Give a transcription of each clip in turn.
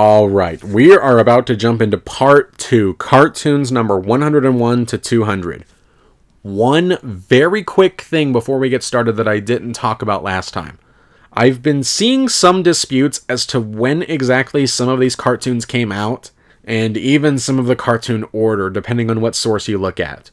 All right, we are about to jump into part 2, cartoons number 101 to 200. One very quick thing before we get started that I didn't talk about last time. I've been seeing some disputes as to when exactly some of these cartoons came out, and even some of the cartoon order, depending on what source you look at.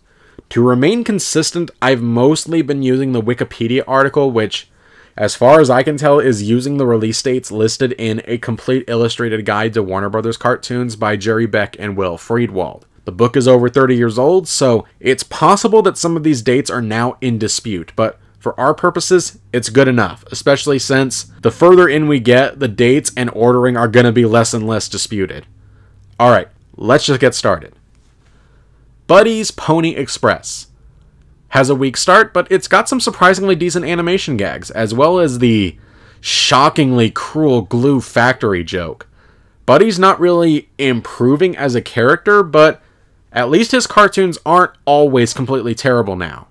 To remain consistent, I've mostly been using the Wikipedia article, which, as far as I can tell, is using the release dates listed in A Complete Illustrated Guide to Warner Brothers Cartoons by Jerry Beck and Will Friedwald. The book is over 30 years old, so it's possible that some of these dates are now in dispute, but for our purposes, it's good enough, especially since the further in we get, the dates and ordering are going to be less and less disputed. Alright, let's just get started. Buddy's Pony Express has a weak start, but it's got some surprisingly decent animation gags, as well as the shockingly cruel glue factory joke. Buddy's not really improving as a character, but at least his cartoons aren't always completely terrible now.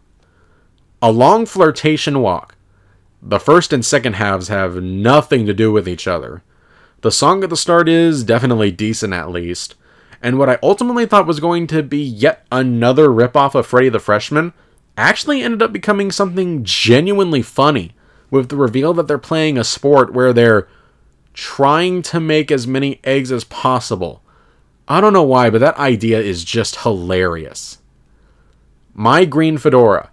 A Long Flirtation Walk. The first and second halves have nothing to do with each other. The song at the start is definitely decent at least, and what I ultimately thought was going to be yet another ripoff of Freddy the Freshman actually ended up becoming something genuinely funny, with the reveal that they're playing a sport where they're trying to make as many eggs as possible. I don't know why, but that idea is just hilarious. My Green Fedora.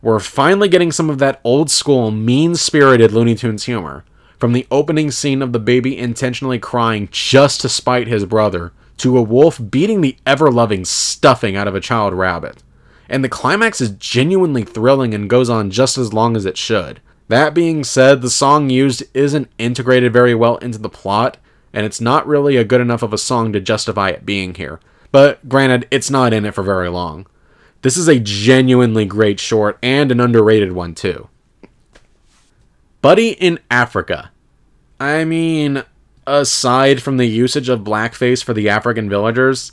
We're finally getting some of that old-school, mean-spirited Looney Tunes humor, from the opening scene of the baby intentionally crying just to spite his brother, to a wolf beating the ever-loving stuffing out of a child rabbit. And the climax is genuinely thrilling and goes on just as long as it should. That being said, the song used isn't integrated very well into the plot, and it's not really a good enough of a song to justify it being here. But granted, it's not in it for very long. This is a genuinely great short, and an underrated one too. Buddy in Africa. I mean, aside from the usage of blackface for the African villagers,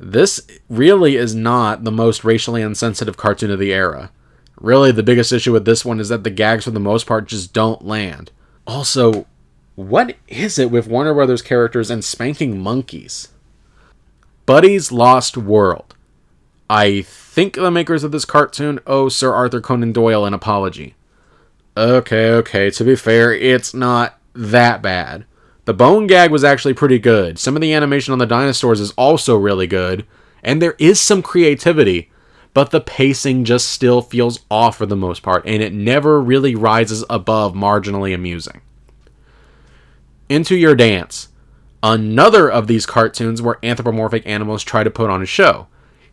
this really is not the most racially insensitive cartoon of the era. Really, the biggest issue with this one is that the gags for the most part just don't land. Also, what is it with Warner Brothers characters and spanking monkeys? Buddy's Lost World. I think the makers of this cartoon owe Sir Arthur Conan Doyle an apology. Okay, to be fair, it's not that bad. The bone gag was actually pretty good, some of the animation on the dinosaurs is also really good, and there is some creativity, but the pacing just still feels off for the most part, and it never really rises above marginally amusing. Into Your Dance. Another of these cartoons where anthropomorphic animals try to put on a show.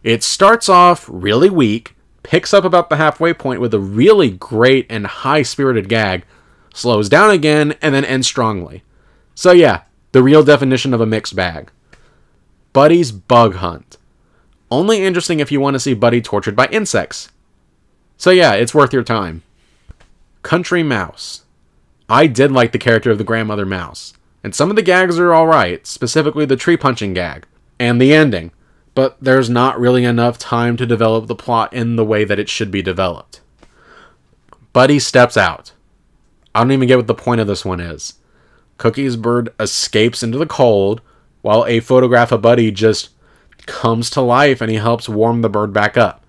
It starts off really weak, picks up about the halfway point with a really great and high-spirited gag, slows down again, and then ends strongly. So yeah, the real definition of a mixed bag. Buddy's Bug Hunt. Only interesting if you want to see Buddy tortured by insects. So yeah, it's worth your time. Country Mouse. I did like the character of the grandmother mouse, and some of the gags are alright, specifically the tree punching gag, and the ending. But there's not really enough time to develop the plot in the way that it should be developed. Buddy Steps Out. I don't even get what the point of this one is. Cookie's bird escapes into the cold, while a photograph of Buddy just comes to life and he helps warm the bird back up.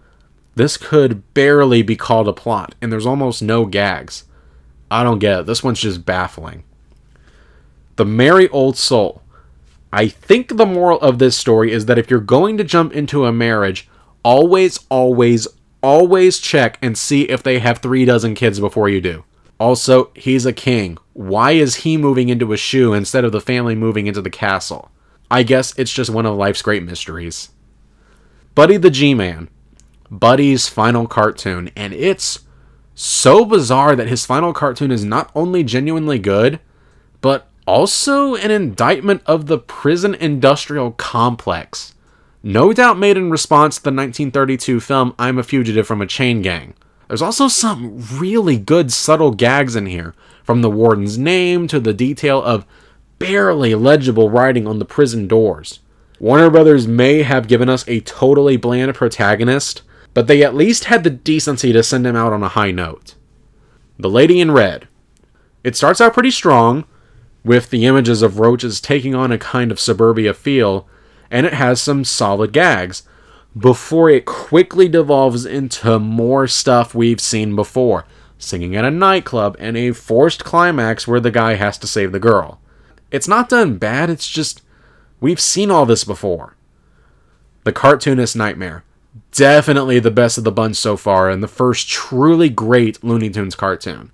This could barely be called a plot, and there's almost no gags. I don't get it. This one's just baffling. The Merry Old Soul. I think the moral of this story is that if you're going to jump into a marriage, always check and see if they have 3 dozen kids before you do. Also, he's a king. Why is he moving into a shoe instead of the family moving into the castle? I guess it's just one of life's great mysteries. Buddy the G-Man. Buddy's final cartoon, and it's so bizarre that his final cartoon is not only genuinely good, but also an indictment of the prison industrial complex, no doubt made in response to the 1932 film I'm a Fugitive from a Chain Gang. There's also some really good subtle gags in here, from the warden's name to the detail of barely legible writing on the prison doors. Warner Brothers may have given us a totally bland protagonist, but they at least had the decency to send him out on a high note. The Lady in Red. It starts out pretty strong, with the images of roaches taking on a kind of suburbia feel, and it has some solid gags, before it quickly devolves into more stuff we've seen before. Singing at a nightclub, and a forced climax where the guy has to save the girl. It's not done bad, it's just, we've seen all this before. The Cartoonist's Nightmare. Definitely the best of the bunch so far, and the first truly great Looney Tunes cartoon.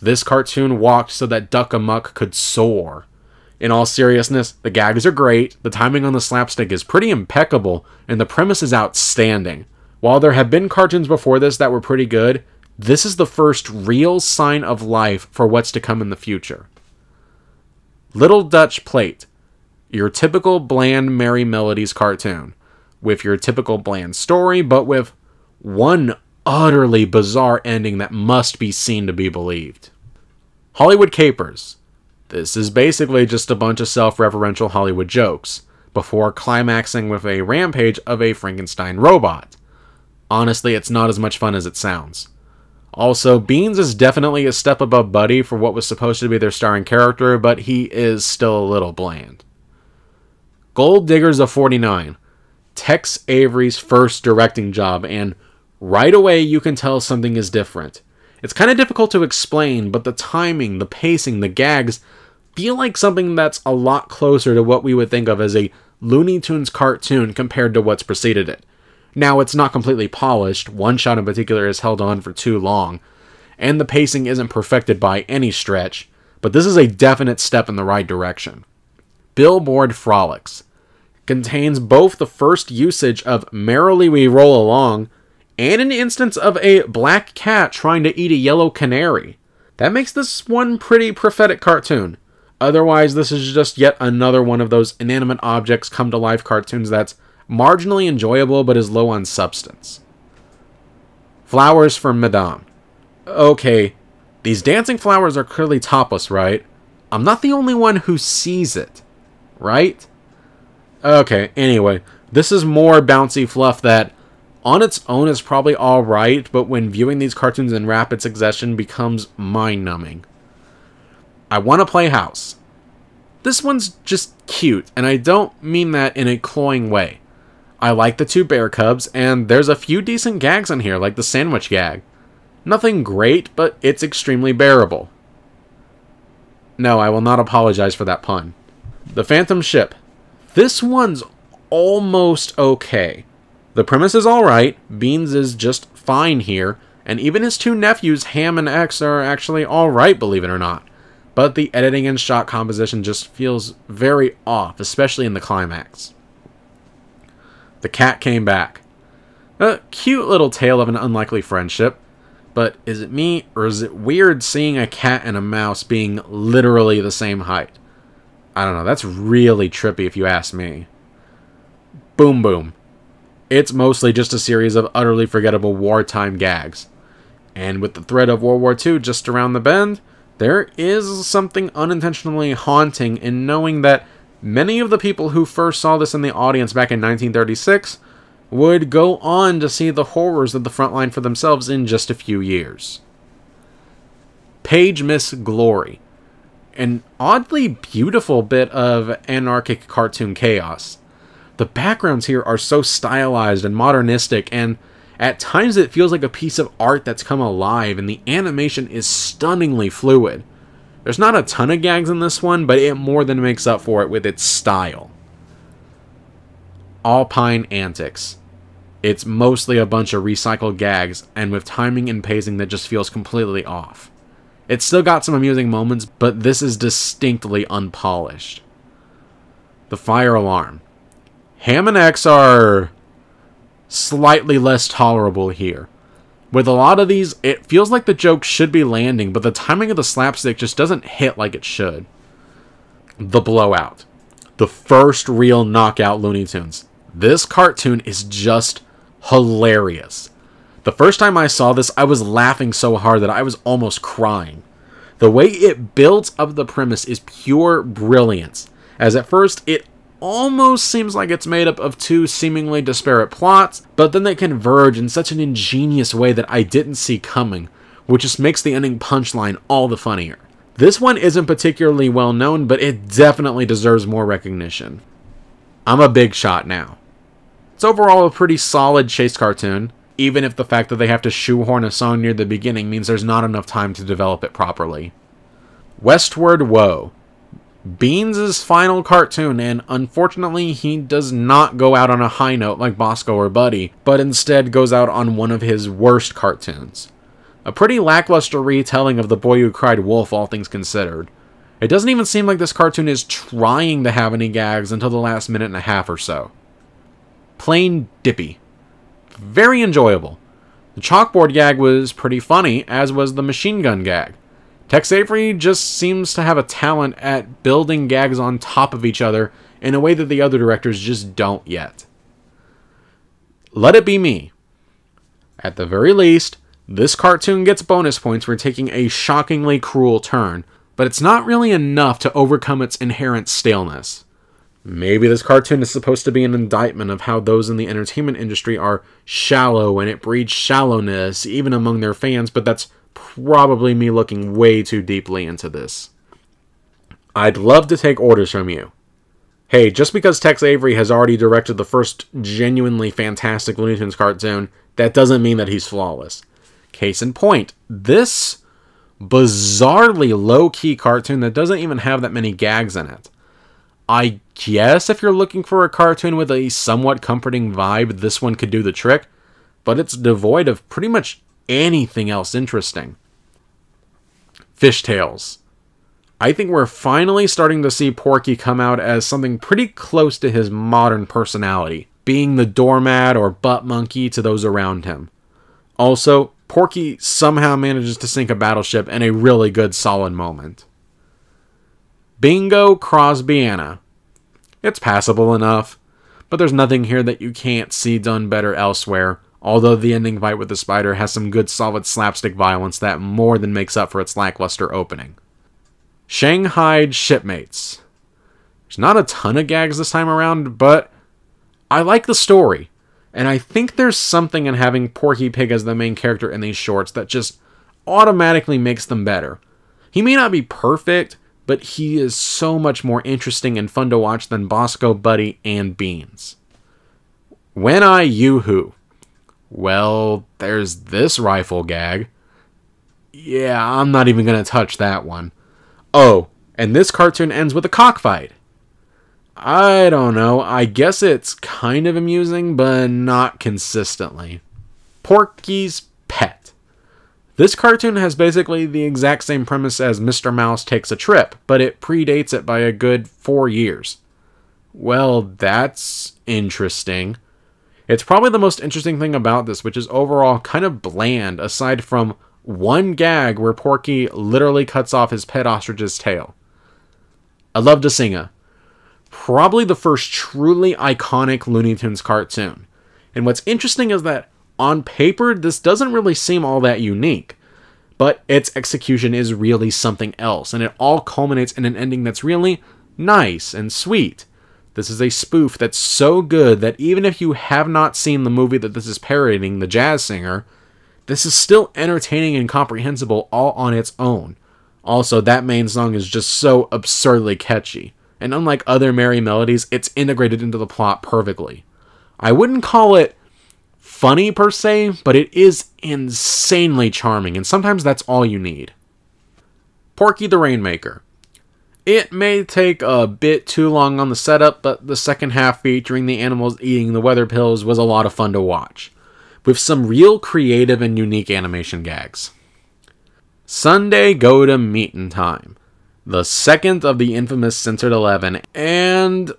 This cartoon walked so that Duck Amuck could soar. In all seriousness, the gags are great, the timing on the slapstick is pretty impeccable, and the premise is outstanding. While there have been cartoons before this that were pretty good, this is the first real sign of life for what's to come in the future. Little Dutch Plate. Your typical bland Merry Melodies cartoon. With your typical bland story, but with one utterly bizarre ending that must be seen to be believed. Hollywood Capers. This is basically just a bunch of self-referential Hollywood jokes, before climaxing with a rampage of a Frankenstein robot. Honestly, it's not as much fun as it sounds. Also, Beans is definitely a step above Buddy for what was supposed to be their starring character, but he is still a little bland. Gold Diggers of 49. Tex Avery's first directing job, and right away you can tell something is different. It's kind of difficult to explain, but the timing, the pacing, the gags feel like something that's a lot closer to what we would think of as a Looney Tunes cartoon compared to what's preceded it. Now, it's not completely polished, one shot in particular is held on for too long, and the pacing isn't perfected by any stretch, but this is a definite step in the right direction. Billboard Frolics. Contains both the first usage of Merrily We Roll Along, and an instance of a black cat trying to eat a yellow canary. That makes this one pretty prophetic cartoon. Otherwise, this is just yet another one of those inanimate objects come to life cartoons that's marginally enjoyable, but is low on substance. Flowers for Madame. Okay, these dancing flowers are clearly topless, right? I'm not the only one who sees it, right? Okay, anyway, this is more bouncy fluff that, on its own, is probably alright, but when viewing these cartoons in rapid succession becomes mind-numbing. I Want to Play House. This one's just cute, and I don't mean that in a cloying way. I like the two bear cubs, and there's a few decent gags in here, like the sandwich gag. Nothing great, but it's extremely bearable. No, I will not apologize for that pun. The Phantom Ship. This one's almost okay. The premise is alright, Beans is just fine here, and even his two nephews, Ham and X, are actually alright, believe it or not. But the editing and shot composition just feels very off, especially in the climax. The Cat Came Back. A cute little tale of an unlikely friendship, but is it me, or is it weird seeing a cat and a mouse being literally the same height? I don't know, that's really trippy if you ask me. Boom Boom. It's mostly just a series of utterly forgettable wartime gags. And with the threat of World War II just around the bend, there is something unintentionally haunting in knowing that many of the people who first saw this in the audience back in 1936 would go on to see the horrors of the front line for themselves in just a few years. Page Miss Glory. An oddly beautiful bit of anarchic cartoon chaos. The backgrounds here are so stylized and modernistic, and at times it feels like a piece of art that's come alive, and the animation is stunningly fluid. There's not a ton of gags in this one, but it more than makes up for it with its style. Alpine Antics. It's mostly a bunch of recycled gags, and with timing and pacing that just feels completely off. It's still got some amusing moments, but this is distinctly unpolished. The Fire Alarm. Ham and X are slightly less tolerable here. With a lot of these, it feels like the joke should be landing, but the timing of the slapstick just doesn't hit like it should. The Blowout. The first real knockout Looney Tunes. This cartoon is just hilarious. The first time I saw this, I was laughing so hard that I was almost crying. The way it builds up the premise is pure brilliance, as at first it almost seems like it's made up of two seemingly disparate plots, but then they converge in such an ingenious way that I didn't see coming, which just makes the ending punchline all the funnier. This one isn't particularly well known, but it definitely deserves more recognition. I'm a Big Shot Now. It's overall a pretty solid chase cartoon, even if the fact that they have to shoehorn a song near the beginning means there's not enough time to develop it properly. Westward Woe. Beans' final cartoon, and unfortunately he does not go out on a high note like Bosco or Buddy, but instead goes out on one of his worst cartoons. A pretty lackluster retelling of The Boy Who Cried Wolf, all things considered. It doesn't even seem like this cartoon is trying to have any gags until the last minute and a half or so. Plain Dippy. Very enjoyable. The chalkboard gag was pretty funny, as was the machine gun gag. Tex Avery just seems to have a talent at building gags on top of each other in a way that the other directors just don't yet. Let It Be Me. At the very least, this cartoon gets bonus points for taking a shockingly cruel turn, but it's not really enough to overcome its inherent staleness. Maybe this cartoon is supposed to be an indictment of how those in the entertainment industry are shallow, and it breeds shallowness even among their fans, but that's probably me looking way too deeply into this. I'd Love to Take Orders from You. Hey, just because Tex Avery has already directed the first genuinely fantastic Looney Tunes cartoon, that doesn't mean that he's flawless. Case in point, this bizarrely low-key cartoon that doesn't even have that many gags in it. I guess if you're looking for a cartoon with a somewhat comforting vibe, this one could do the trick, but it's devoid of pretty much anything else interesting. Fishtails. I think we're finally starting to see Porky come out as something pretty close to his modern personality, being the doormat or butt monkey to those around him. Also, Porky somehow manages to sink a battleship in a really good solid moment. Bingo Crosby Anna. It's passable enough, but there's nothing here that you can't see done better elsewhere, although the ending fight with the spider has some good solid slapstick violence that more than makes up for its lackluster opening. Shanghai Shipmates. There's not a ton of gags this time around, but I like the story, and I think there's something in having Porky Pig as the main character in these shorts that just automatically makes them better. He may not be perfect, but he is so much more interesting and fun to watch than Bosco, Buddy, and Beans. When I Yoo-Hoo. Well, there's this rifle gag. Yeah, I'm not even going to touch that one. Oh, and this cartoon ends with a cockfight. I don't know, I guess it's kind of amusing, but not consistently. Porky's Pet. This cartoon has basically the exact same premise as Mr. Mouse Takes a Trip, but it predates it by a good 4 years. Well, that's interesting. It's probably the most interesting thing about this, which is overall kind of bland, aside from one gag where Porky literally cuts off his pet ostrich's tail. I Love to Sing A. Probably the first truly iconic Looney Tunes cartoon. And what's interesting is that on paper, this doesn't really seem all that unique, but its execution is really something else, and it all culminates in an ending that's really nice and sweet. This is a spoof that's so good that even if you have not seen the movie that this is parodying, The Jazz Singer, this is still entertaining and comprehensible all on its own. Also, that main song is just so absurdly catchy, and unlike other merry melodies, it's integrated into the plot perfectly. I wouldn't call it funny per se, but it is insanely charming, and sometimes that's all you need. Porky the Rainmaker. It may take a bit too long on the setup, but the second half featuring the animals eating the weather pills was a lot of fun to watch, with some real creative and unique animation gags. Sunday Go to Meetin' Time, the second of the infamous Censored 11, and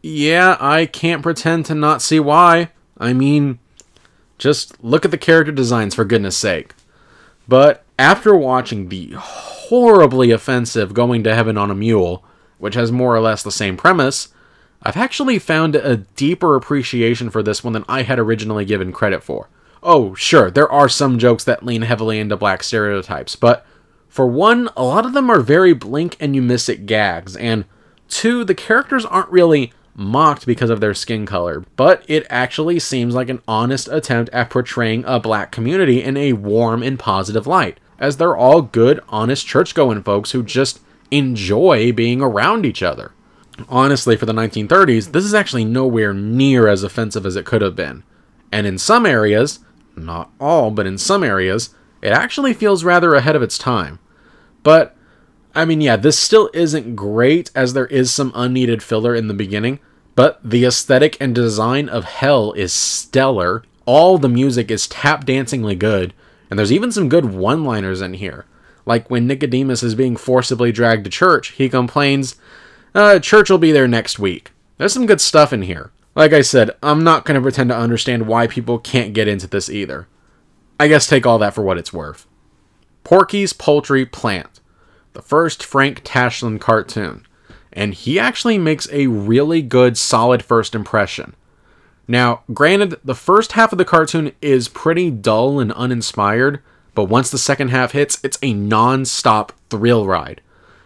yeah, I can't pretend to not see why. I mean, just look at the character designs, for goodness sake. But after watching the horribly offensive Going to Heaven on a Mule, which has more or less the same premise, I've actually found a deeper appreciation for this one than I had originally given credit for. Oh, sure, there are some jokes that lean heavily into black stereotypes, but for one, a lot of them are very blink and you miss it gags, and two, the characters aren't really mocked because of their skin color, but it actually seems like an honest attempt at portraying a black community in a warm and positive light, as they're all good, honest, church-going folks who just enjoy being around each other. Honestly, for the 1930s, this is actually nowhere near as offensive as it could have been. And in some areas, not all, but in some areas, it actually feels rather ahead of its time. But, I mean, yeah, this still isn't great, as there is some unneeded filler in the beginning, but the aesthetic and design of Hell is stellar, all the music is tap-dancingly good, and there's even some good one-liners in here. Like when Nicodemus is being forcibly dragged to church, he complains, church will be there next week. There's some good stuff in here. Like I said, I'm not going to pretend to understand why people can't get into this either. I guess take all that for what it's worth. Porky's Poultry Plant, the first Frank Tashlin cartoon, and he actually makes a really good, solid first impression. Now, granted, the first half of the cartoon is pretty dull and uninspired, but once the second half hits, it's a non-stop thrill ride,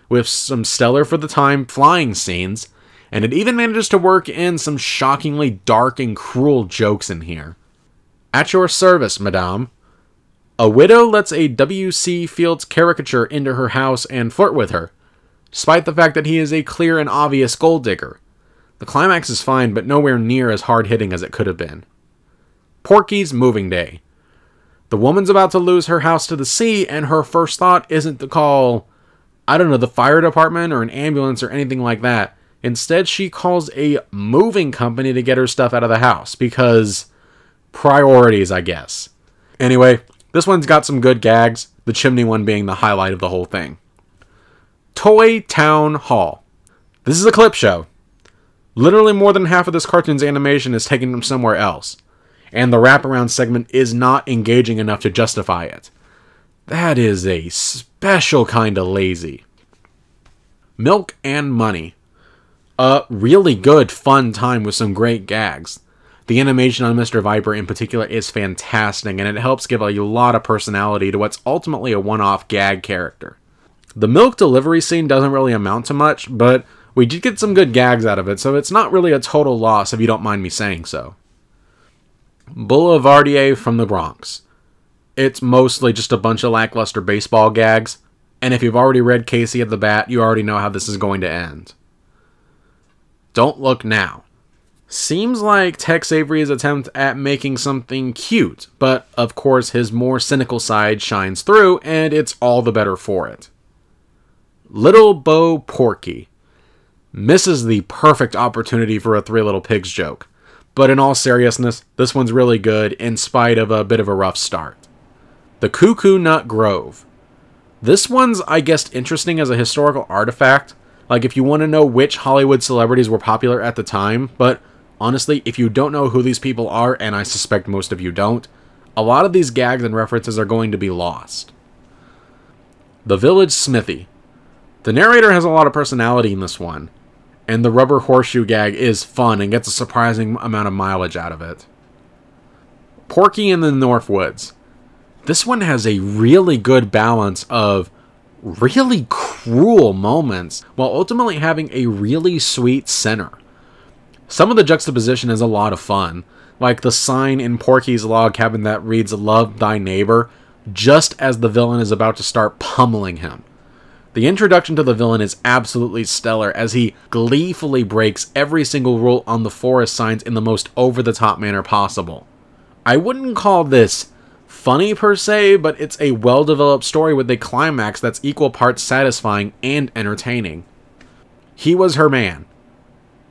with some stellar for the time flying scenes, and it even manages to work in some shockingly dark and cruel jokes in here. At your service, madame. A widow lets a W.C. Fields caricature into her house and flirt with her, despite the fact that he is a clear and obvious gold digger. The climax is fine, but nowhere near as hard-hitting as it could have been. Porky's Moving Day. The woman's about to lose her house to the sea, and her first thought isn't to call, I don't know, the fire department or an ambulance or anything like that. Instead, she calls a moving company to get her stuff out of the house, because priorities, I guess. Anyway, this one's got some good gags, the chimney one being the highlight of the whole thing. Toy Town Hall. This is a clip show. Literally more than half of this cartoon's animation is taken from somewhere else, and the wraparound segment is not engaging enough to justify it. That is a special kind of lazy. Milk and Money. A really good, fun time with some great gags. The animation on Mr. Viper in particular is fantastic, and it helps give a lot of personality to what's ultimately a one-off gag character. The milk delivery scene doesn't really amount to much, but we did get some good gags out of it, so it's not really a total loss if you don't mind me saying so. Boulevardier from the Bronx. It's mostly just a bunch of lackluster baseball gags, and if you've already read Casey at the Bat, you already know how this is going to end. Don't Look Now. Seems like Tex Avery's attempt at making something cute, but of course his more cynical side shines through, and it's all the better for it. Little Bo Porky. Misses the perfect opportunity for a Three Little Pigs joke, but in all seriousness, this one's really good in spite of a bit of a rough start. The Cuckoo Nut Grove. This one's, I guess, interesting as a historical artifact. Like, if you want to know which Hollywood celebrities were popular at the time, but honestly, if you don't know who these people are, and I suspect most of you don't, a lot of these gags and references are going to be lost. The Village Smithy. The narrator has a lot of personality in this one, and the rubber horseshoe gag is fun and gets a surprising amount of mileage out of it. Porky and the Northwoods. This one has a really good balance of really cruel moments while ultimately having a really sweet center. Some of the juxtaposition is a lot of fun, like the sign in Porky's log cabin that reads "Love thy neighbor" just as the villain is about to start pummeling him. The introduction to the villain is absolutely stellar as he gleefully breaks every single rule on the forest signs in the most over-the-top manner possible. I wouldn't call this funny per se, but it's a well-developed story with a climax that's equal parts satisfying and entertaining. He Was Her Man.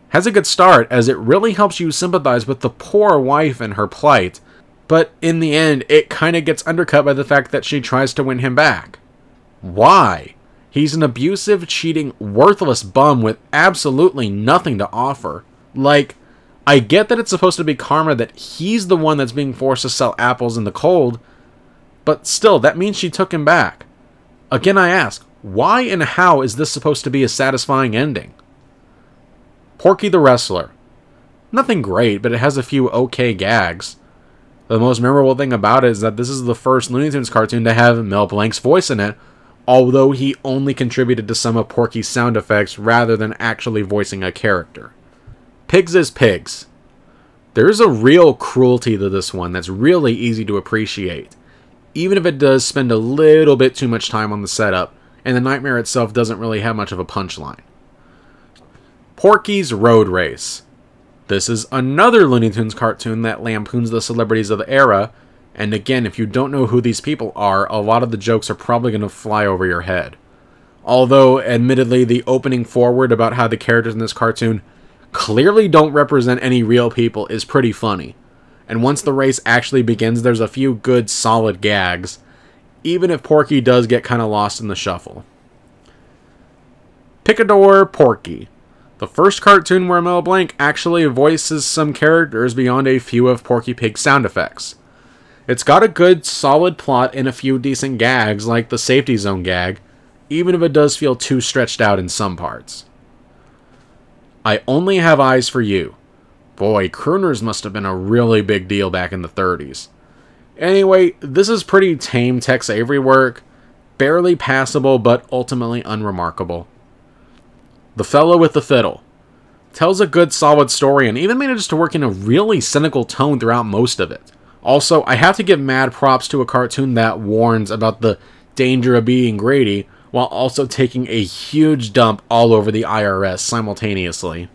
Has a good start as it really helps you sympathize with the poor wife and her plight, but in the end it kinda gets undercut by the fact that she tries to win him back. Why? He's an abusive, cheating, worthless bum with absolutely nothing to offer. Like, I get that it's supposed to be karma that he's the one that's being forced to sell apples in the cold, but still, that means she took him back. Again, I ask, why and how is this supposed to be a satisfying ending? Porky the Wrestler. Nothing great, but it has a few okay gags. The most memorable thing about it is that this is the first Looney Tunes cartoon to have Mel Blanc's voice in it, although he only contributed to some of Porky's sound effects rather than actually voicing a character. Pigs is Pigs. There is a real cruelty to this one that's really easy to appreciate. even if it does spend a little bit too much time on the setup, and the nightmare itself doesn't really have much of a punchline. Porky's Road Race. This is another Looney Tunes cartoon that lampoons the celebrities of the era, and again, if you don't know who these people are, a lot of the jokes are probably going to fly over your head. Although, admittedly, the opening forward about how the characters in this cartoon clearly don't represent any real people is pretty funny. And once the race actually begins, there's a few good, solid gags, even if Porky does get kind of lost in the shuffle. Picador Porky. The first cartoon where Mel Blanc actually voices some characters beyond a few of Porky Pig's sound effects. It's got a good, solid plot and a few decent gags, like the safety zone gag, even if it does feel too stretched out in some parts. I Only Have Eyes for You. Boy, crooners must have been a really big deal back in the 30s. Anyway, this is pretty tame Tex Avery work, barely passable but ultimately unremarkable. The Fellow with the Fiddle tells a good solid story and even manages to work in a really cynical tone throughout most of it. Also, I have to give mad props to a cartoon that warns about the danger of being greedy while also taking a huge dump all over the IRS simultaneously.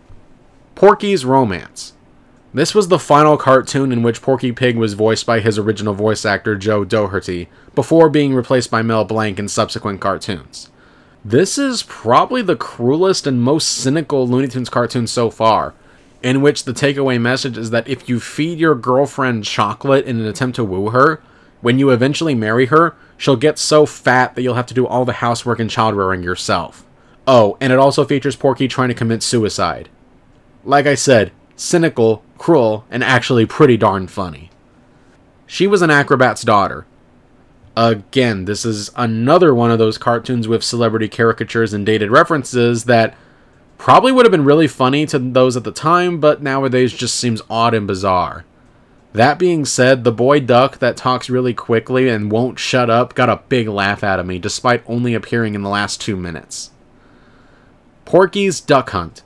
Porky's Romance. This was the final cartoon in which Porky Pig was voiced by his original voice actor Joe Doherty, before being replaced by Mel Blanc in subsequent cartoons. This is probably the cruelest and most cynical Looney Tunes cartoon so far, in which the takeaway message is that if you feed your girlfriend chocolate in an attempt to woo her, when you eventually marry her, she'll get so fat that you'll have to do all the housework and child rearing yourself. Oh, and it also features Porky trying to commit suicide. Like I said, cynical, cruel, and actually pretty darn funny. She Was an Acrobat's Daughter. Again, this is another one of those cartoons with celebrity caricatures and dated references that probably would have been really funny to those at the time, but nowadays just seems odd and bizarre. That being said, the boy duck that talks really quickly and won't shut up got a big laugh out of me, despite only appearing in the last 2 minutes. Porky's Duck Hunt.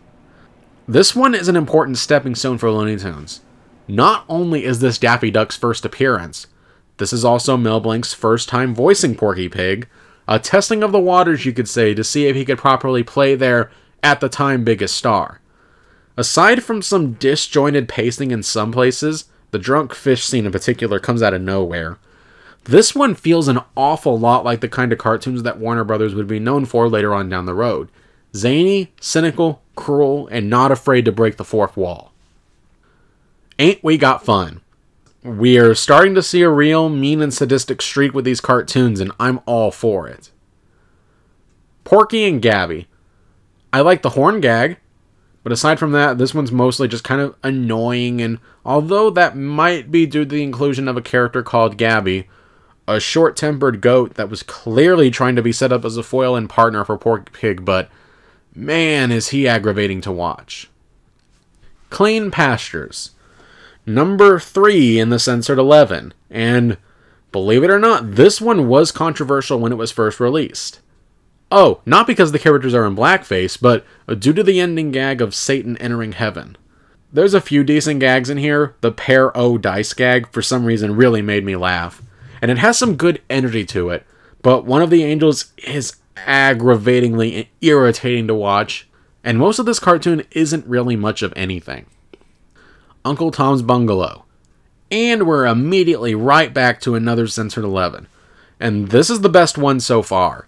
This one is an important stepping stone for Looney Tunes. Not only is this Daffy Duck's first appearance, this is also Mel Blanc's first time voicing Porky Pig, a testing of the waters, you could say, to see if he could properly play their, at the time, biggest star. Aside from some disjointed pacing in some places, the drunk fish scene in particular comes out of nowhere. This one feels an awful lot like the kind of cartoons that Warner Brothers would be known for later on down the road. Zany, cynical, cruel, and not afraid to break the fourth wall. Ain't We Got Fun? We're starting to see a real mean and sadistic streak with these cartoons, and I'm all for it. Porky and Gabby. I like the horn gag, but aside from that, this one's mostly just kind of annoying, and although that might be due to the inclusion of a character called Gabby, a short-tempered goat that was clearly trying to be set up as a foil and partner for Porky Pig, but man, is he aggravating to watch. Clean Pastures. Number 3 in the Censored 11, and believe it or not, this one was controversial when it was first released. Oh, not because the characters are in blackface, but due to the ending gag of Satan entering heaven. There's a few decent gags in here. The Pair O Dice gag, for some reason, really made me laugh. And it has some good energy to it, but one of the angels is aggravatingly irritating to watch, and most of this cartoon isn't really much of anything. Uncle Tom's Bungalow. And we're immediately right back to another Censored 11. And this is the best one so far.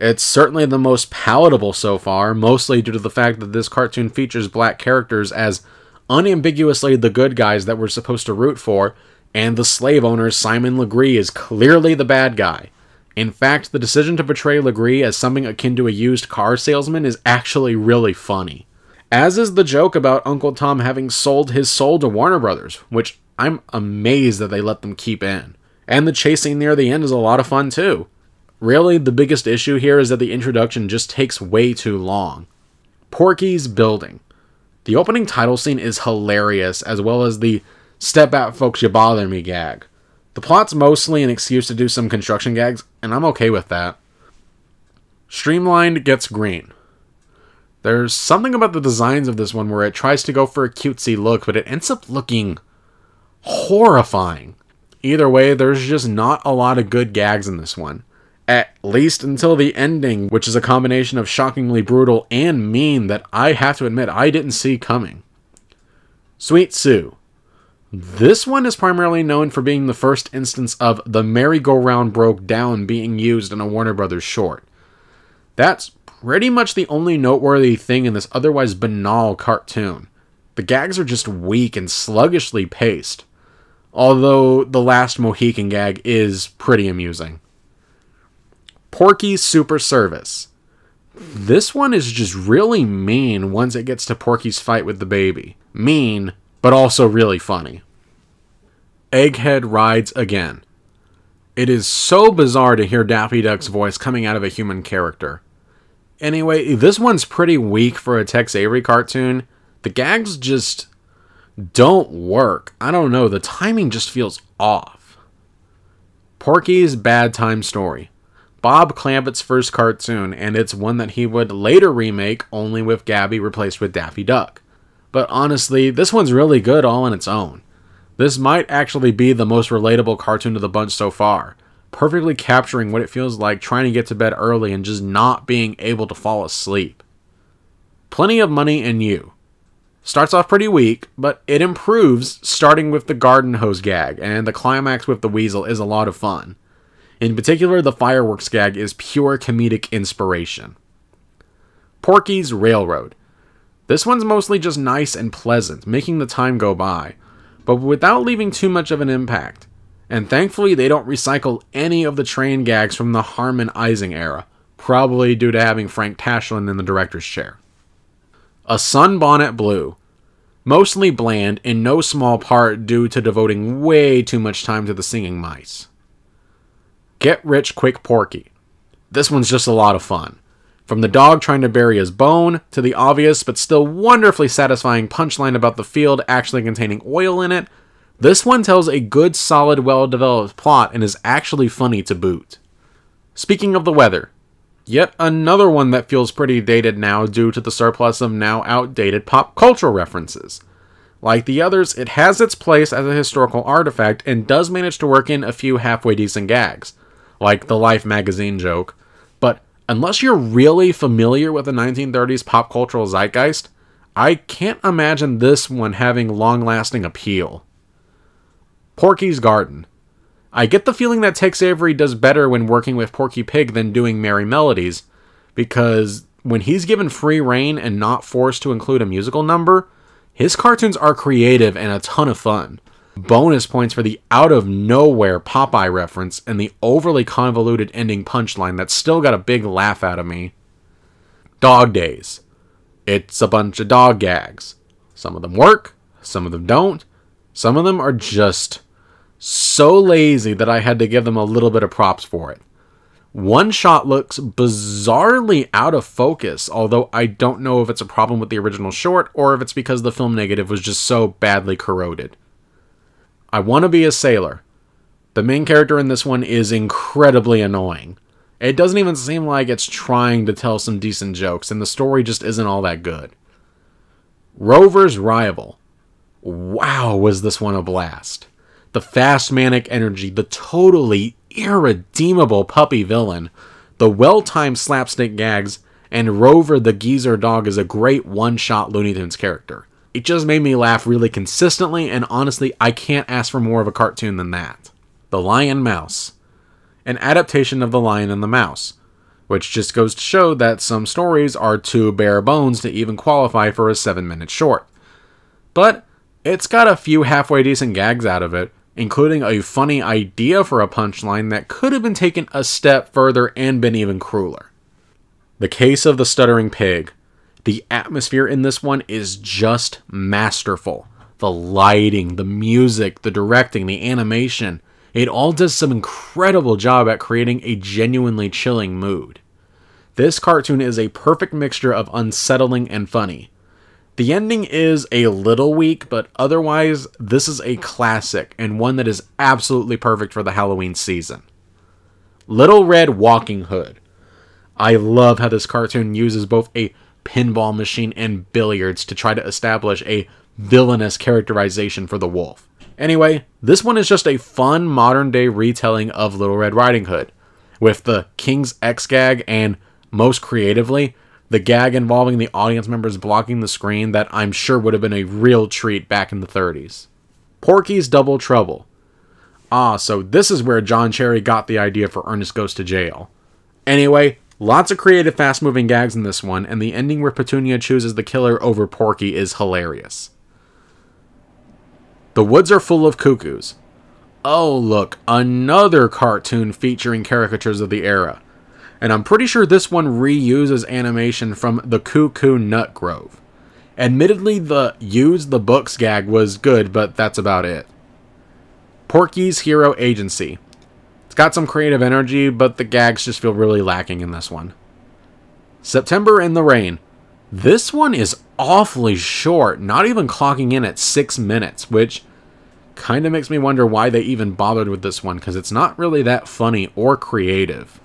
It's certainly the most palatable so far, mostly due to the fact that this cartoon features black characters as unambiguously the good guys that we're supposed to root for, and the slave owner Simon Legree is clearly the bad guy. In fact, the decision to portray Legree as something akin to a used car salesman is actually really funny. As is the joke about Uncle Tom having sold his soul to Warner Brothers, which I'm amazed that they let them keep in. And the chase scene near the end is a lot of fun too. Really, the biggest issue here is that the introduction just takes way too long. Porky's Building. The opening title scene is hilarious, as well as the "Step out, folks, you bother me" gag. The plot's mostly an excuse to do some construction gags, and I'm okay with that. Streamlined Gets Green. There's something about the designs of this one where it tries to go for a cutesy look, but it ends up looking horrifying. Either way, there's just not a lot of good gags in this one. At least until the ending, which is a combination of shockingly brutal and mean that I have to admit I didn't see coming. Sweet Sue. This one is primarily known for being the first instance of the merry-go-round broke down being used in a Warner Brothers short. That's pretty much the only noteworthy thing in this otherwise banal cartoon. The gags are just weak and sluggishly paced, although the last Mohican gag is pretty amusing. Porky Super Service. This one is just really mean once it gets to Porky's fight with the baby. Mean, but also really funny. Egghead Rides Again. It is so bizarre to hear Daffy Duck's voice coming out of a human character. Anyway, this one's pretty weak for a Tex Avery cartoon. The gags just don't work. I don't know, the timing just feels off. Porky's Bad Time Story. Bob Clampett's first cartoon, and it's one that he would later remake, only with Gabby replaced with Daffy Duck. But honestly, this one's really good all on its own. This might actually be the most relatable cartoon of the bunch so far, perfectly capturing what it feels like trying to get to bed early and just not being able to fall asleep. Plenty of Money and You. Starts off pretty weak, but it improves, starting with the garden hose gag, and the climax with the weasel is a lot of fun. In particular, the fireworks gag is pure comedic inspiration. Porky's Railroad. This one's mostly just nice and pleasant, making the time go by, but without leaving too much of an impact. And thankfully, they don't recycle any of the train gags from the Harmon Ising era, probably due to having Frank Tashlin in the director's chair. A Sunbonnet Blue. Mostly bland, in no small part due to devoting way too much time to the singing mice. Get Rich Quick Porky. This one's just a lot of fun. From the dog trying to bury his bone, to the obvious but still wonderfully satisfying punchline about the field actually containing oil in it, this one tells a good, solid, well-developed plot and is actually funny to boot. Speaking of the weather, yet another one that feels pretty dated now due to the surplus of now outdated pop cultural references. Like the others, it has its place as a historical artifact and does manage to work in a few halfway decent gags, like the Life magazine joke, but unless you're really familiar with the 1930s pop cultural zeitgeist, I can't imagine this one having long-lasting appeal. Porky's Garden. I get the feeling that Tex Avery does better when working with Porky Pig than doing Merry Melodies, because when he's given free rein and not forced to include a musical number, his cartoons are creative and a ton of fun. Bonus points for the out-of-nowhere Popeye reference and the overly convoluted ending punchline that still got a big laugh out of me. Dog Days. It's a bunch of dog gags. Some of them work, some of them don't, some of them are just so lazy that I had to give them a little bit of props for it. One shot looks bizarrely out of focus, although I don't know if it's a problem with the original short or if it's because the film negative was just so badly corroded. I Want to Be a Sailor. The main character in this one is incredibly annoying. It doesn't even seem like it's trying to tell some decent jokes, and the story just isn't all that good. Rover's Rival. Wow, was this one a blast. The fast manic energy, the totally irredeemable puppy villain, the well-timed slapstick gags, and Rover the geezer dog is a great one-shot Looney Tunes character. It just made me laugh really consistently, and honestly, I can't ask for more of a cartoon than that. The Lion and Mouse. An adaptation of The Lion and the Mouse, which just goes to show that some stories are too bare bones to even qualify for a 7-minute short. But it's got a few halfway decent gags out of it, including a funny idea for a punchline that could have been taken a step further and been even crueler. The Case of the Stuttering Pig. The atmosphere in this one is just masterful. The lighting, the music, the directing, the animation, it all does some incredible job at creating a genuinely chilling mood. This cartoon is a perfect mixture of unsettling and funny. The ending is a little weak, but otherwise, this is a classic and one that is absolutely perfect for the Halloween season. Little Red Walking Hood. I love how this cartoon uses both a pinball machine and billiards to try to establish a villainous characterization for the wolf. Anyway, this one is just a fun modern-day retelling of Little Red Riding Hood, with the King's X gag and, most creatively, the gag involving the audience members blocking the screen that I'm sure would have been a real treat back in the 30s. Porky's Double Trouble. Ah, so this is where John Cherry got the idea for Ernest Goes to Jail. Anyway, lots of creative fast-moving gags in this one, and the ending where Petunia chooses the killer over Porky is hilarious. The Woods Are Full of Cuckoos. Oh look, another cartoon featuring caricatures of the era. And I'm pretty sure this one reuses animation from The Cuckoo Nut Grove. Admittedly, the use the books gag was good, but that's about it. Porky's Hero Agency. It's got some creative energy, but the gags just feel really lacking in this one. September in the Rain. This one is awfully short, not even clocking in at 6 minutes, which kind of makes me wonder why they even bothered with this one, because it's not really that funny or creative.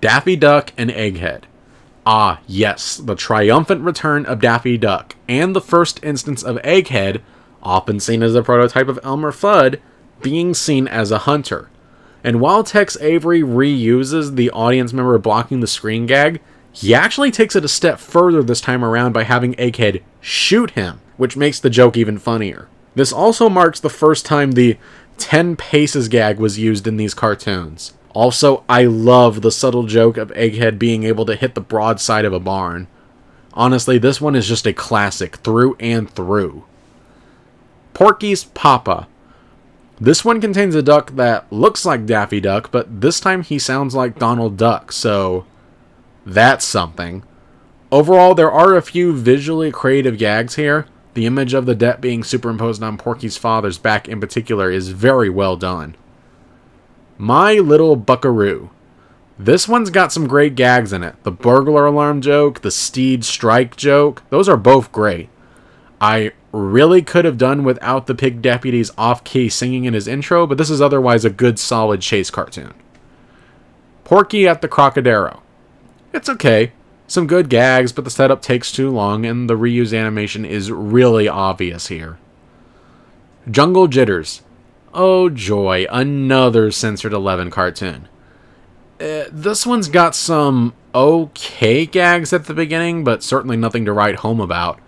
Daffy Duck and Egghead. Ah, yes, the triumphant return of Daffy Duck, and the first instance of Egghead, often seen as a prototype of Elmer Fudd, being seen as a hunter. And while Tex Avery reuses the audience member blocking the screen gag, he actually takes it a step further this time around by having Egghead shoot him, which makes the joke even funnier. This also marks the first time the 10 paces gag was used in these cartoons. Also, I love the subtle joke of Egghead being able to hit the broadside of a barn. Honestly, this one is just a classic through and through. Porky's Papa. This one contains a duck that looks like Daffy Duck, but this time he sounds like Donald Duck, so that's something. Overall, there are a few visually creative gags here. The image of the debt being superimposed on Porky's father's back in particular is very well done. My Little Buckaroo. This one's got some great gags in it. The burglar alarm joke, the steed strike joke, those are both great. I really could have done without the pig deputy's off-key singing in his intro, but this is otherwise a good solid chase cartoon. Porky at the Crocodero. It's okay. Some good gags, but the setup takes too long, and the reuse animation is really obvious here. Jungle Jitters. Oh joy, another Censored 11 cartoon. This one's got some okay gags at the beginning, but certainly nothing to write home about.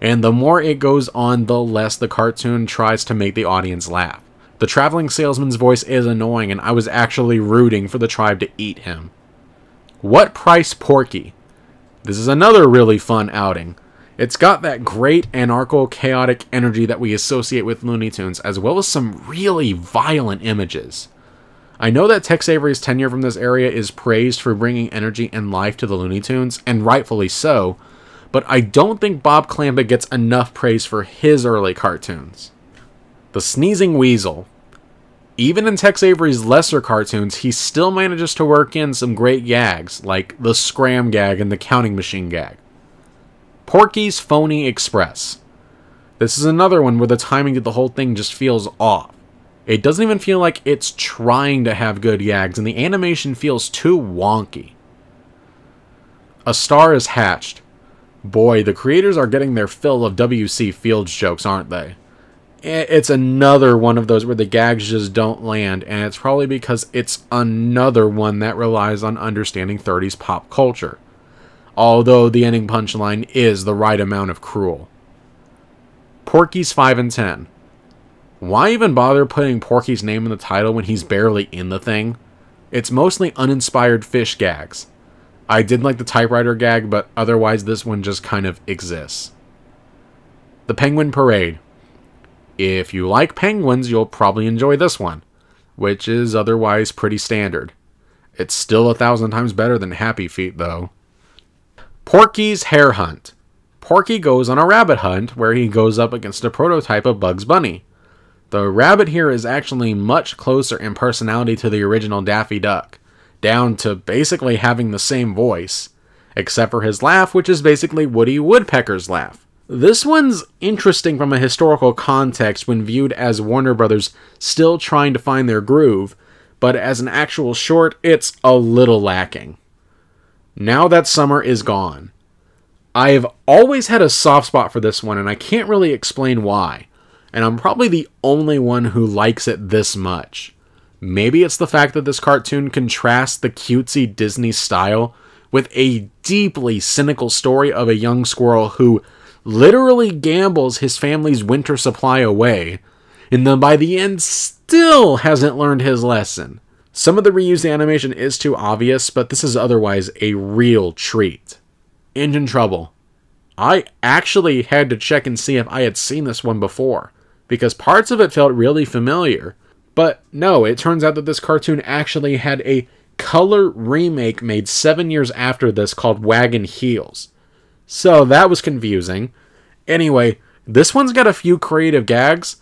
And the more it goes on, the less the cartoon tries to make the audience laugh. The traveling salesman's voice is annoying, and I was actually rooting for the tribe to eat him. What Price Porky? This is another really fun outing. It's got that great anarcho-chaotic energy that we associate with Looney Tunes, as well as some really violent images. I know that Tex Avery's tenure from this area is praised for bringing energy and life to the Looney Tunes, and rightfully so, but I don't think Bob Clampett gets enough praise for his early cartoons. The Sneezing Weasel. Even in Tex Avery's lesser cartoons, he still manages to work in some great gags, like the Scram gag and the Counting Machine gag. Porky's Phony Express. This is another one where the timing of the whole thing just feels off. It doesn't even feel like it's trying to have good gags, and the animation feels too wonky. A Star is Hatched. Boy, the creators are getting their fill of W.C. Fields jokes, aren't they? It's another one of those where the gags just don't land, and it's probably because it's another one that relies on understanding 30s pop culture. Although the ending punchline is the right amount of cruel. Porky's 5 and 10. Why even bother putting Porky's name in the title when he's barely in the thing? It's mostly uninspired fish gags. I did like the typewriter gag, but otherwise this one just kind of exists. The Penguin Parade. If you like penguins, you'll probably enjoy this one, which is otherwise pretty standard. It's still 1,000 times better than Happy Feet, though. Porky's Hare Hunt. Porky goes on a rabbit hunt where he goes up against a prototype of Bugs Bunny. The rabbit here is actually much closer in personality to the original Daffy Duck, down to basically having the same voice, except for his laugh, which is basically Woody Woodpecker's laugh. This one's interesting from a historical context when viewed as Warner Brothers still trying to find their groove, but as an actual short, it's a little lacking. Now That Summer Is Gone. I've always had a soft spot for this one, and I can't really explain why. and I'm probably the only one who likes it this much. Maybe it's the fact that this cartoon contrasts the cutesy Disney style with a deeply cynical story of a young squirrel who literally gambles his family's winter supply away, and then by the end still hasn't learned his lesson. Some of the reused animation is too obvious, but this is otherwise a real treat. Engine Trouble. I actually had to check and see if I had seen this one before, because parts of it felt really familiar. But no, it turns out that this cartoon actually had a color remake made 7 years after this called Wagon Heels. So that was confusing. Anyway, this one's got a few creative gags,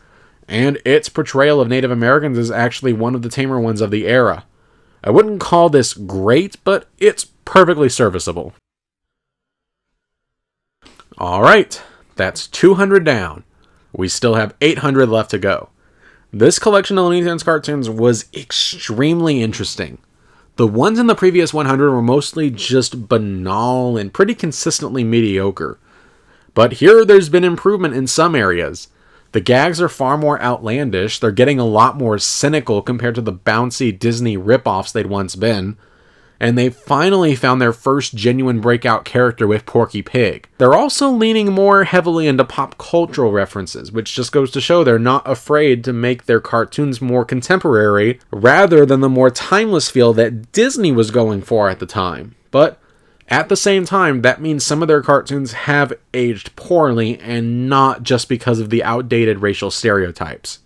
and its portrayal of Native Americans is actually one of the tamer ones of the era. I wouldn't call this great, but it's perfectly serviceable. Alright, that's 200 down. We still have 800 left to go. This collection of Looney Tunes cartoons was extremely interesting. The ones in the previous 100 were mostly just banal and pretty consistently mediocre. But here there's been improvement in some areas. The gags are far more outlandish, they're getting a lot more cynical compared to the bouncy Disney ripoffs they'd once been, and they finally found their first genuine breakout character with Porky Pig. They're also leaning more heavily into pop cultural references, which just goes to show they're not afraid to make their cartoons more contemporary, rather than the more timeless feel that Disney was going for at the time. But at the same time, that means some of their cartoons have aged poorly, and not just because of the outdated racial stereotypes.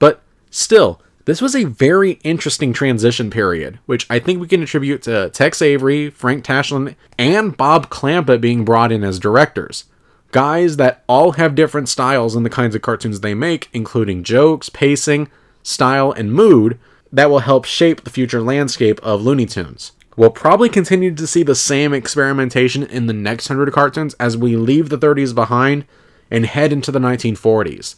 But still, this was a very interesting transition period, which I think we can attribute to Tex Avery, Frank Tashlin, and Bob Clampett being brought in as directors. Guys that all have different styles in the kinds of cartoons they make, including jokes, pacing, style, and mood, that will help shape the future landscape of Looney Tunes. We'll probably continue to see the same experimentation in the next 100 cartoons as we leave the 30s behind and head into the 1940s.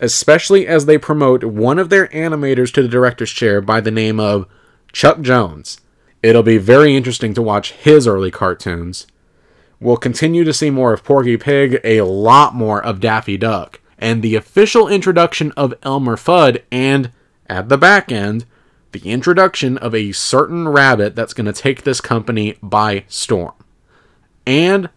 Especially as they promote one of their animators to the director's chair by the name of Chuck Jones. It'll be very interesting to watch his early cartoons. We'll continue to see more of Porky Pig, a lot more of Daffy Duck, and the official introduction of Elmer Fudd, and, at the back end, the introduction of a certain rabbit that's going to take this company by storm. And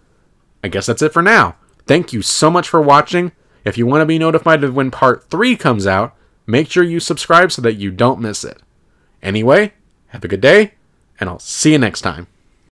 I guess that's it for now. Thank you so much for watching. If you want to be notified of when part 3 comes out, make sure you subscribe so that you don't miss it. Anyway, have a good day, and I'll see you next time.